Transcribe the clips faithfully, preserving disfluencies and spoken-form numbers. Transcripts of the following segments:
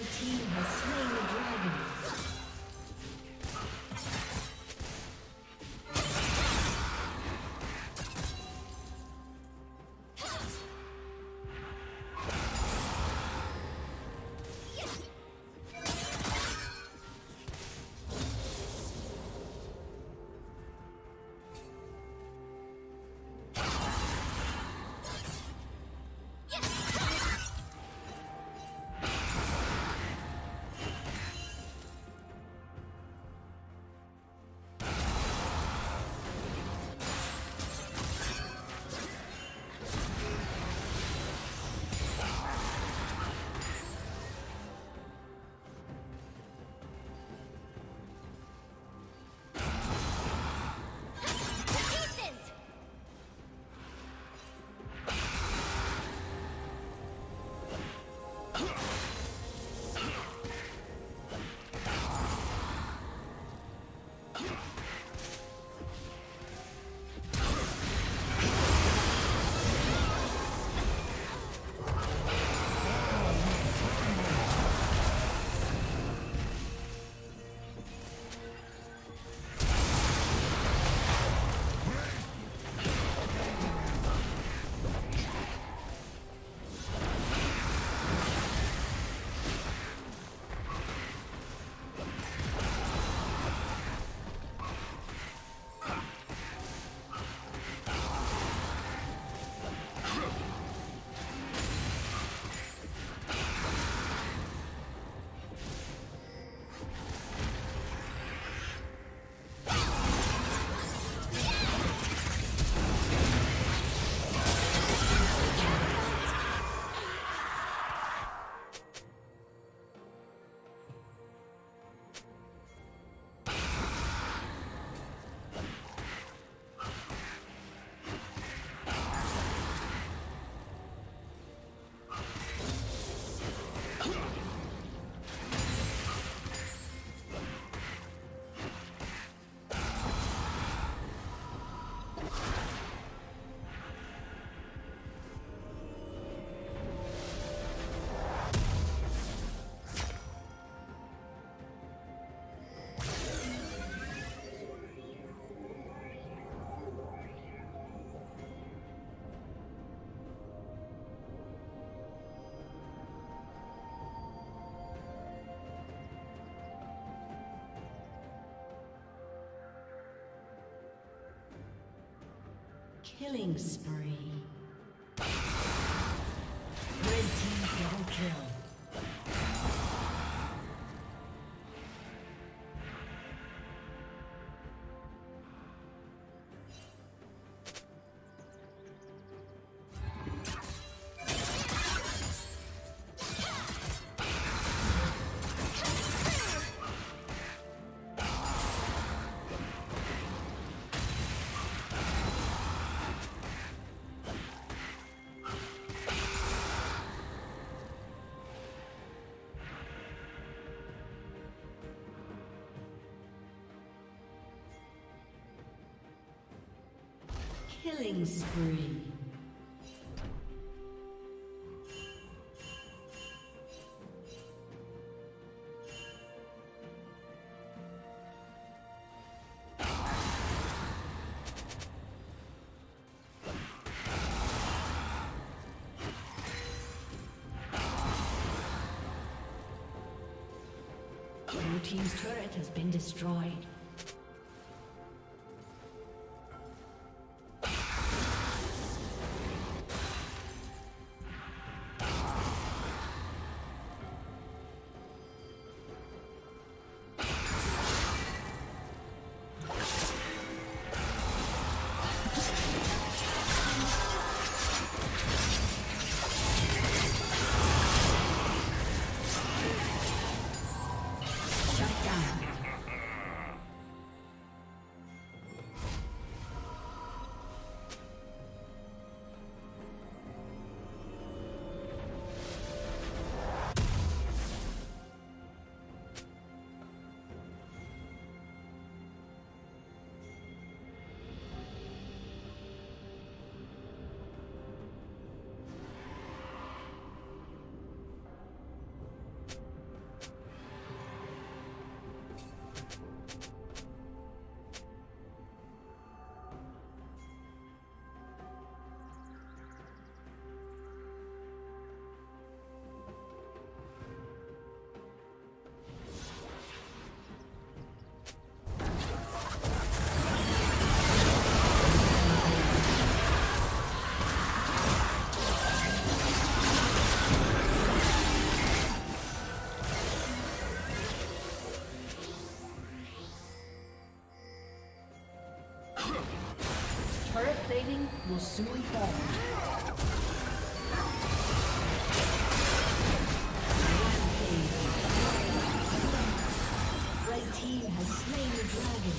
Red team has slain the dragon. Killing spree. Red team double kill. Killing spree. Blue team's turret has been destroyed. Shut down. Turret plating will soon fall. Red team has slain the dragon.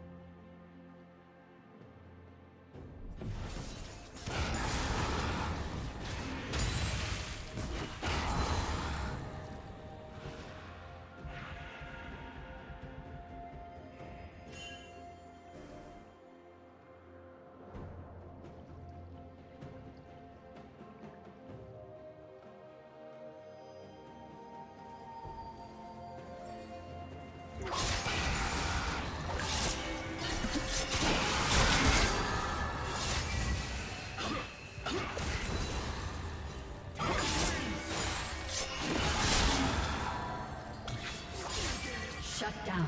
Shut down.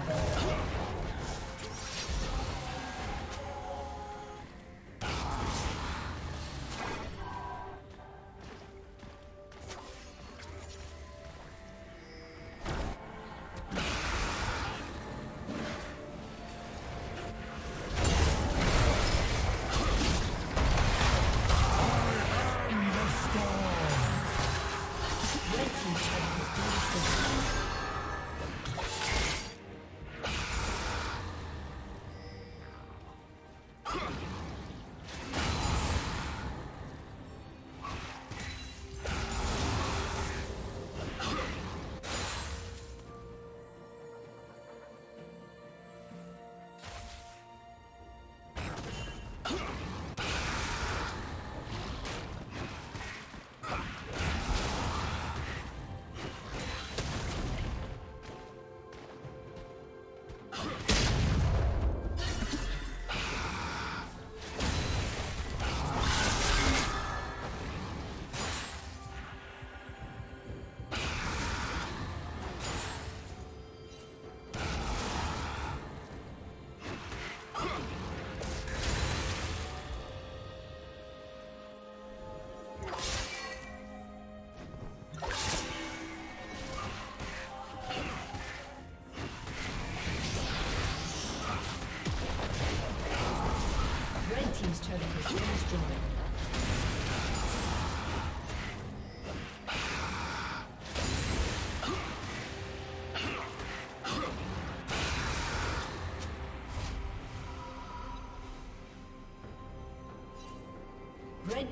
Red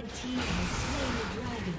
Red team has slain the dragon.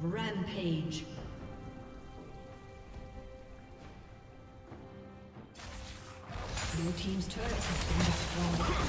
Rampage. Your team's turret has been destroyed.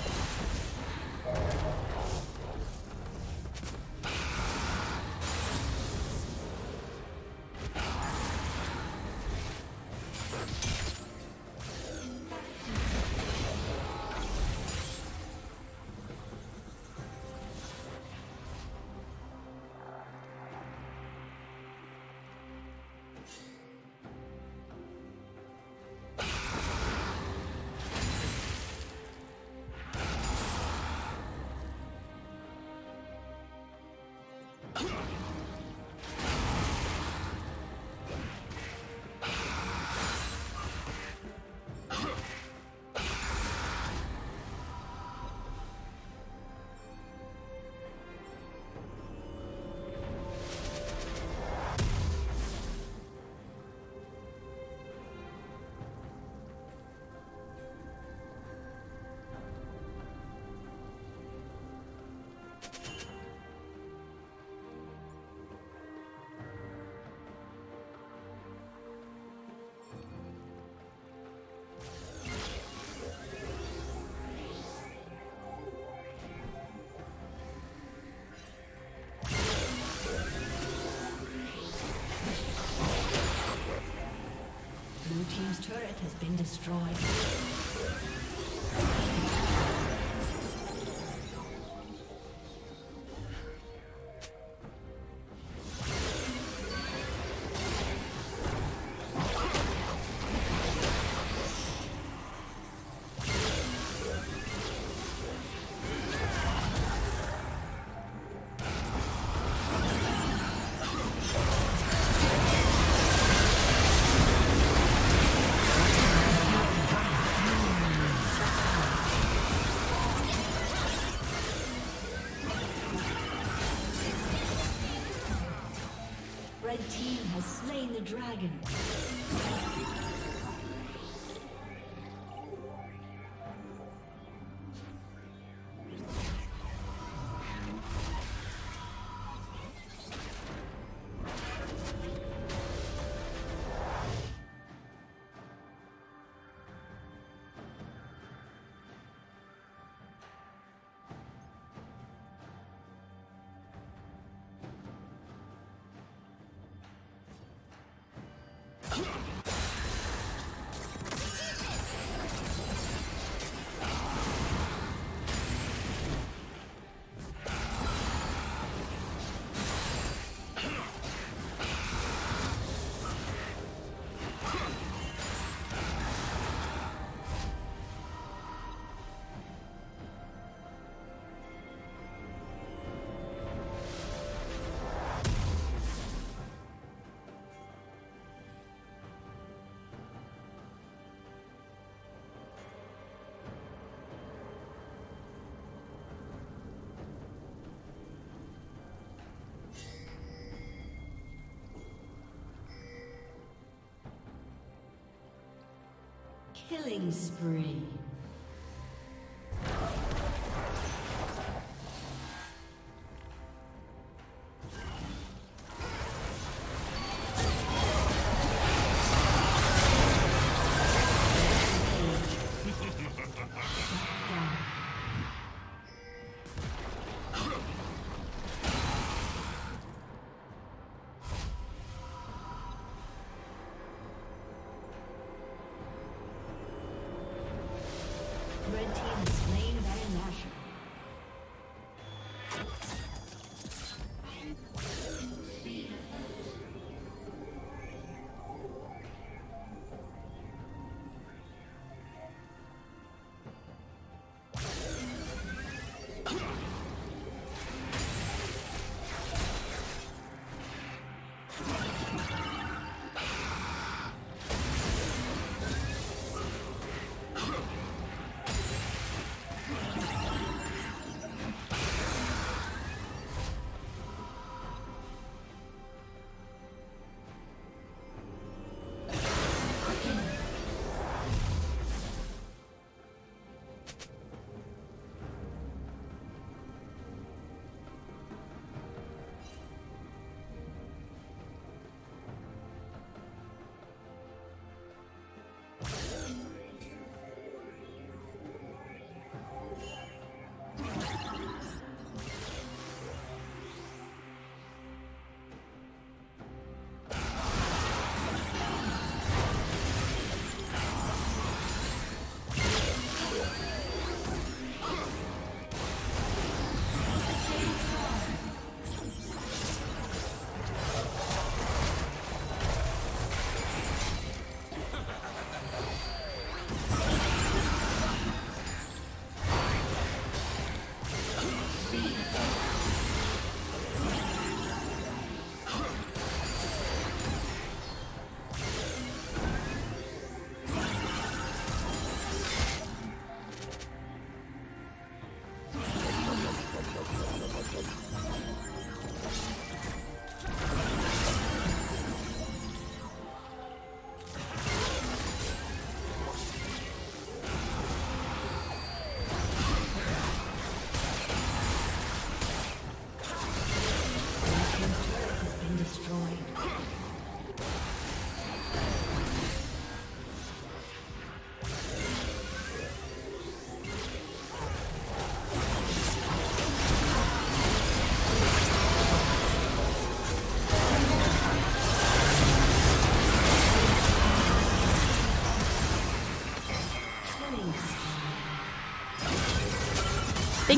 Team's turret has been destroyed. dragon. Killing spree.